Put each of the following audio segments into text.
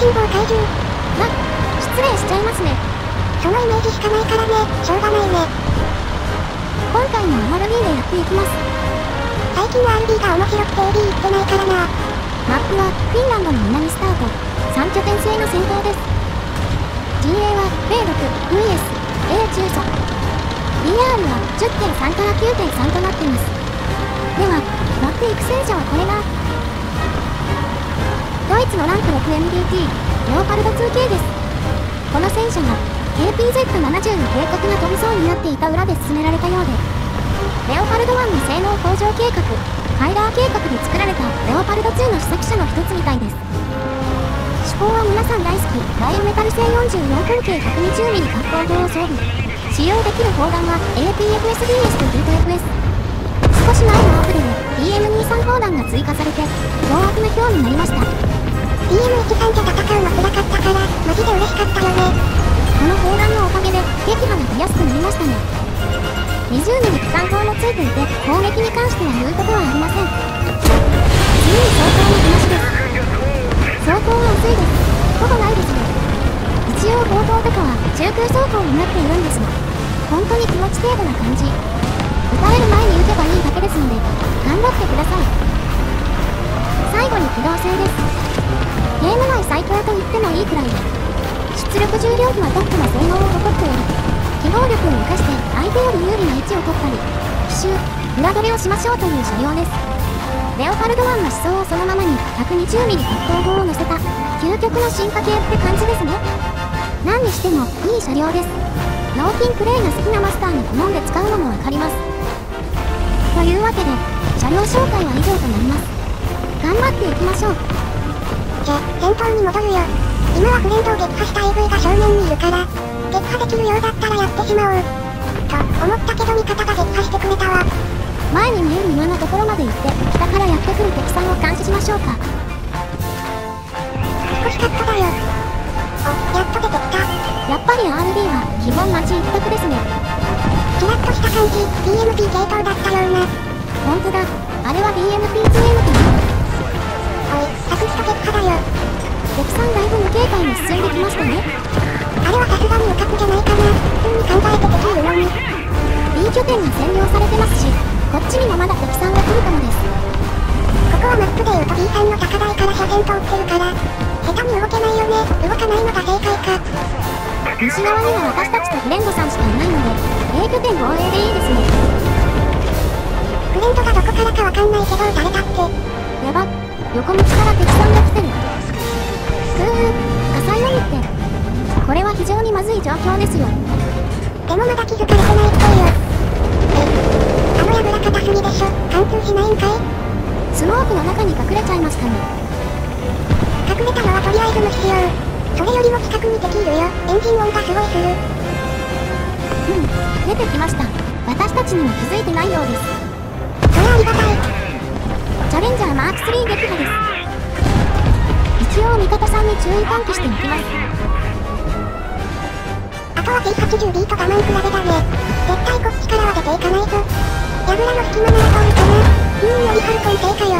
球棒怪獣。わ、失礼しちゃいますね。そのイメージしかないからね、しょうがないね。今回も RB でやっていきます。最近は RB が面白くて AB 行ってないからな。マップはフィンランドの南スタート、3拠点制の戦闘です。陣営は A6VS A中佐、 BR は 10.3 から 9.3 となっています。ではマップ育成者はこれがドイツのランク 6MDT レオパルド 2K です。この戦車が KPZ70 の計画が飛びそうになっていた裏で進められたようで、レオパルド1の性能向上計画、カイラー計画で作られたレオパルド2の試作車の一つみたいです。手法は皆さん大好き、バイオメタル製 44×120mm 発砲砲を装備。使用できる砲弾は APFSDS と DFS。少し前のアプリで DM23 砲弾が追加されて、凶悪な表になりました。DM13 と戦うの辛かったから、マジで嬉しかったよね。この砲弾のおかげで、撃破が出やすくなりましたね。20mm 機関砲もついていて、攻撃に関しては言うことはありません。次に相当の話です。走行は遅いです。ほぼないですね。一応砲塔とかは中空走行になっているんですが、本当に気持ち程度な感じ。撃たれる前に撃てばいいだけですので、頑張ってください。最後に機動性です。ゲーム内最強と言ってもいいくらいです。出力重量比はトップの性能を誇っており、機動力を生かして相手より有利な位置を取ったり、奇襲、裏取りをしましょうという車両です。レオパルド1の思想をそのままに 120mm 発砲砲を乗せた究極の進化系って感じですね。何にしてもいい車両です。脳筋プレイが好きなマスターに好んで使うのもわかります。というわけで車両紹介は以上となります。頑張っていきましょう。じゃ、戦闘に戻るよ。今はフレンドを撃破した AV が正面にいるから、撃破できるようだったらやってしまおうと思ったけど、味方が撃破してくれたわ。前に見える庭のところまで行って、北からやってくる敵さんを監視しましょうか。少しカットだよ。お、やっと出てきた。やっぱり RB は基本町一択ですね。キラッとした感じ、DMP 系統だったような。ほんとだ、あれは DMP2M だ。おい、サクッと撃破だよ。敵さんだいぶ無警戒に進んできましたね。あれはさすがに無格じゃないかな、普通に考えて敵いるのに。B 拠点が占領されてますし、こっちにもまだ敵さんが来るかもです。ここはマップでいうと B さんの高台から車線通ってるから、下手に動けないよね。動かないのが正解か。西側には私たちとフレンドさんしかいないので、A 拠点防衛でいいですね。フレンドがどこからかわかんないけど誰だって。やば、横道から敵さんが来てる。浅いのにって。これは非常にまずい状況ですよ。でもまだ気づかれてないっぽいよ。硬すぎでしょ、貫通しないんかい。スモークの中に隠れちゃいましたね。隠れたのはとりあえず無視しよう。それよりも近くに敵いるよ。エンジン音がすごいする。うん、出てきました。私たちにも気づいてないようです。それありがたい。チャレンジャーマーク3撃破です。一応味方さんに注意喚起していきます。あとは T80B と我慢比べだね。絶対こっちからは出ていかないと。やぐらの隙間なら通るかな。よりハルコン低下よ。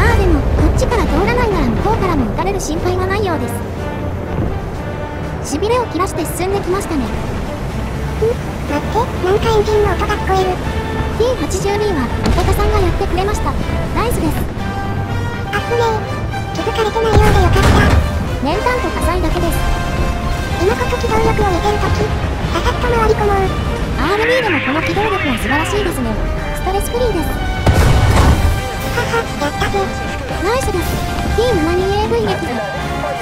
まあでもこっちから通らないなら向こうからも撃たれる心配はないようです。しびれを切らして進んできましたね。待って、なんかエンジンの音が聞こえる。 T80B は味方さんがやってくれました。ナイスです。あっぶねえ、気づかれてないようでよかった。練炭と火災だけです。今こそ機動力を見せるとき、ささっと回り込もう。RB でもこの機動力は素晴らしいですね。ストレスフリーです。やったぜ。ナイスです。 T72AV 撃破。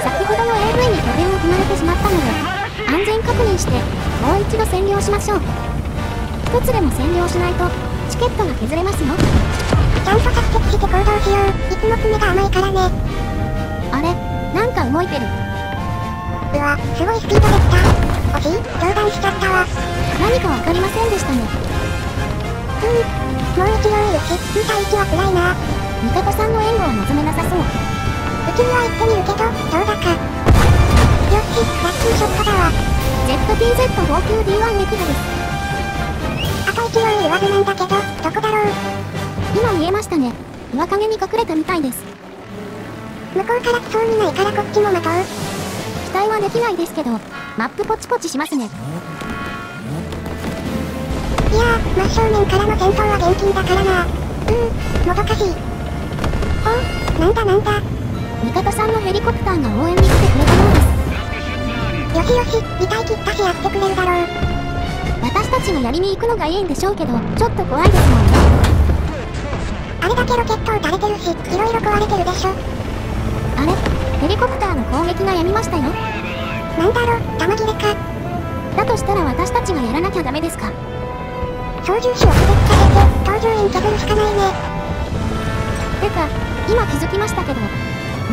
先ほどの AV に拠点を踏まれてしまったので、安全確認してもう一度占領しましょう。一つでも占領しないとチケットが削れますよ。ちゃんと着席して行動しよう。いつも爪が甘いからね。あれ、なんか動いてる。うわ、すごいスピードで来た。惜しい、冗談しちゃったわ。何か分かりませんでしたね。もう一度撃ち、2対1は辛いな。味方さんの援護は望めなさそう。うちには行ってみるけど、どうだか。よし、ラッキーショットだわ。ZTZ59D1 撃破です。あと1両弱くなんだけど、どこだろう。今見えましたね。岩陰に隠れたみたいです。向こうから来そうにないからこっちも待とう。期待はできないですけど、マップポチポチしますね。いやー、真正面からの戦闘は厳禁だからな。もどかしい。お、なんだ。味方さんのヘリコプターが応援に来てくれたようです。よし、遺体切ったしやってくれるだろう。私たちがやりに行くのがいいんでしょうけど、ちょっと怖いですもんね。あれだけロケットを垂れてるし、いろいろ壊れてるでしょ。あれ、ヘリコプターの攻撃がやみましたよ。なんだろ、弾切れか。だとしたら私たちがやらなきゃダメですか。操縦士を拒絶されて、搭乗員削るしかないね。てか、今気づきましたけど、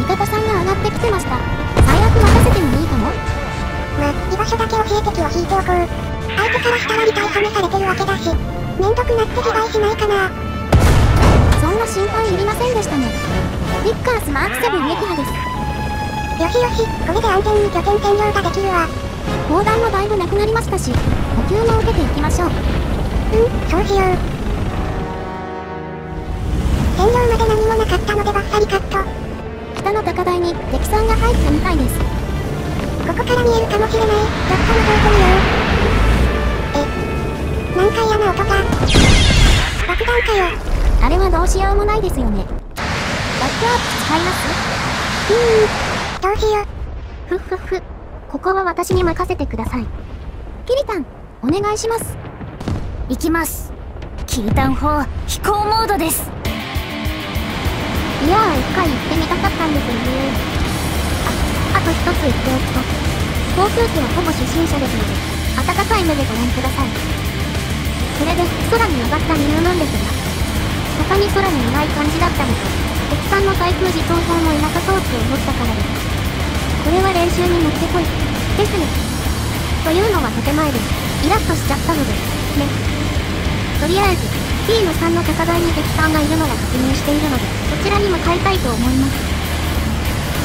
味方さんが上がってきてました。最悪任せてもいいかも。まあ、居場所だけ教えて気を引いておこう。相手からしたら理解はめされてるわけだし、めんどくなって被害しないかな。そんな心配いりませんでしたね。ビッカースマーク7撃破です。よし、これで安全に拠点占領ができるわ。砲弾もだいぶなくなりましたし、補給も受けていきましょう。そうしよう。占領まで何もなかったのでバッサリカット。北の高台に敵さんが入ったみたいです。ここから見えるかもしれない。どっか覗いてみよう。なんか嫌な音が。爆弾かよ。あれはどうしようもないですよね。バックアップ使います？どうしよう。ここは私に任せてください。キリタン、お願いします。行きます。キリタン4、飛行モードです。いやー、一回行ってみたかったんですよね。あと一つ言っておくと、航空機はほぼ初心者ですので、温かい目でご覧ください。それで、空に上がった理由なんですが、他に空にいない感じだったのと、敵さんの対空自走砲もいなさそうって思ったからです。これは練習にもってこいですね。というのは建前です。イラッとしちゃったのでね。とりあえず T の3の高台に敵さんがいるのは確認しているので、そちらに向かいたいと思います。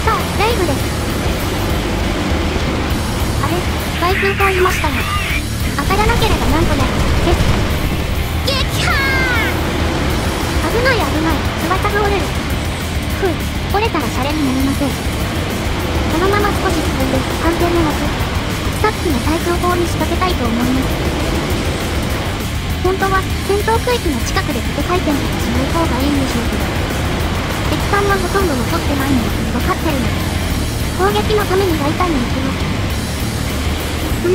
さあ、レイブです。あれ、対空砲いましたね。当たらなければなんとなくです。危ない、翼が折れる。折れたらシャレになりません。このまま少し進んで、安全な場所、さっきの対空砲に仕掛けたいと思います。本当は、戦闘区域の近くで縦回転とかしない方がいいんでしょうけど、敵艦はほとんど残ってないので、分かってるので、攻撃のために大胆に行きま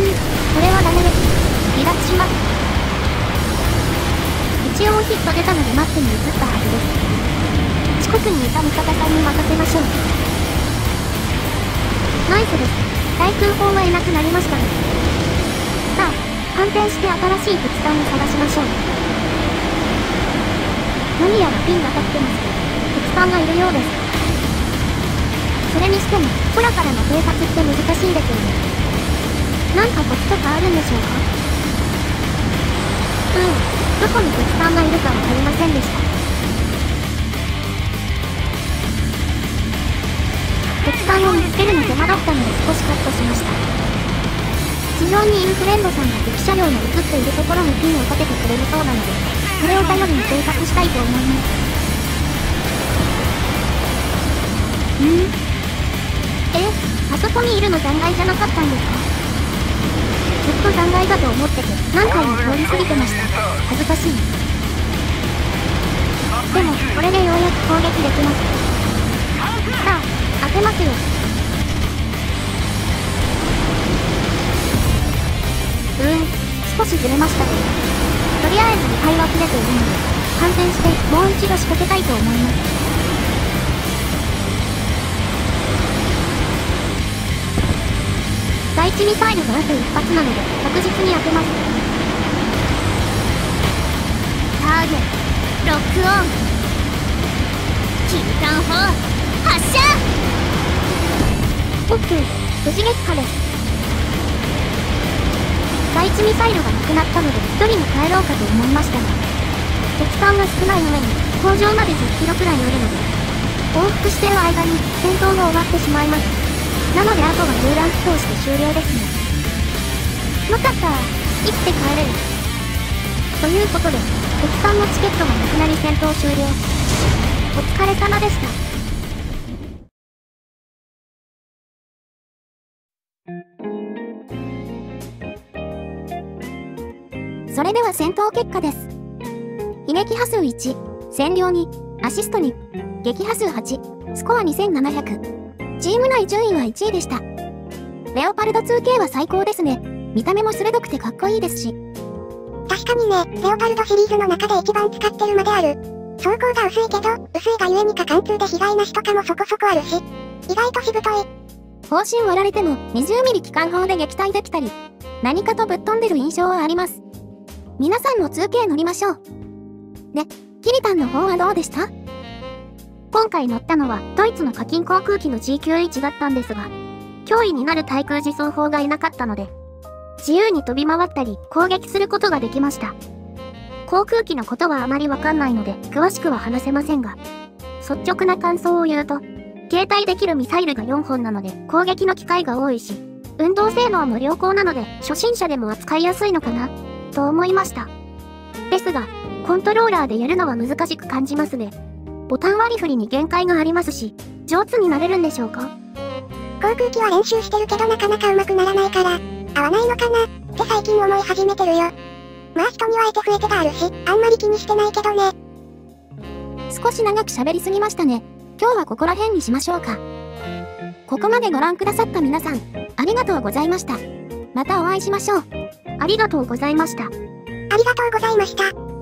す。これはダメです。離脱します。一応ヒット出たのでマップに移ったはずです。近くにいた味方さんに任せましょう。ナイスです。対空砲はいなくなりましたね。さあ、反転して新しい敵さんを探しましょう。何やらピンが立ってます。敵さんがいるようです。それにしても、空からの偵察って難しいですよね。なんかコツとかあるんでしょうか？どこに敵さんがいるかわかりませんでした。敵さんを見つけるの手間だったので少しカットしました。地上にいるフレンドさんが敵車両の映っているところにピンを立ててくれるそうなので、それを頼りに偵察したいと思います。あそこにいるの残骸じゃなかったんですか？ずっと残骸だと思ってて、何回も通り過ぎてました。恥ずかしい。でも、これでようやく攻撃できます。さあ、当てますよ。少しずれましたけど、とりあえず2回は切れているので、反転してもう一度仕掛けたいと思います。第一ミサイルがあと一発なので、確実に当てます。ターゲットロックオン。キリタン砲発射。無事撃破です。第一ミサイルがなくなったので一人に帰ろうかと思いましたが、敵艦が少ない上に工場まで10キロくらい寄るので、往復してる間に戦闘が終わってしまいます。なのであとは遊覧飛行して終了ですね。よかった、生きて帰れる。ということで、敵さんのチケットがなくなり戦闘終了。お疲れ様でした。それでは戦闘結果です。被撃破数1、占領2、アシスト2、撃破数8、スコア2700。チーム内順位は1位でした。レオパルド 2K は最高ですね。見た目も鋭くてかっこいいですし。確かにね、レオパルドシリーズの中で一番使ってるまである。装甲が薄いけど、薄いがゆえにか貫通で被害なしとかもそこそこあるし、意外としぶとい。方針割られても 20mm 機関砲で撃退できたり、何かとぶっ飛んでる印象はあります。皆さんも 2K 乗りましょう。で、キリタンの方はどうでした？今回乗ったのはドイツの課金航空機の G.91 だったんですが、脅威になる対空自走砲がいなかったので、自由に飛び回ったり攻撃することができました。航空機のことはあまりわかんないので詳しくは話せませんが、率直な感想を言うと、携帯できるミサイルが4本なので攻撃の機会が多いし、運動性能も良好なので初心者でも扱いやすいのかな、と思いました。ですが、コントローラーでやるのは難しく感じますね。ボタン割り振りに限界がありますし、上手になれるんでしょうか？航空機は練習してるけどなかなか上手くならないから、合わないのかなって最近思い始めてるよ。まあ人には得手不得手があるし、あんまり気にしてないけどね。少し長く喋りすぎましたね。今日はここら辺にしましょうか。ここまでご覧くださった皆さん、ありがとうございました。またお会いしましょう。ありがとうございました。ありがとうございました。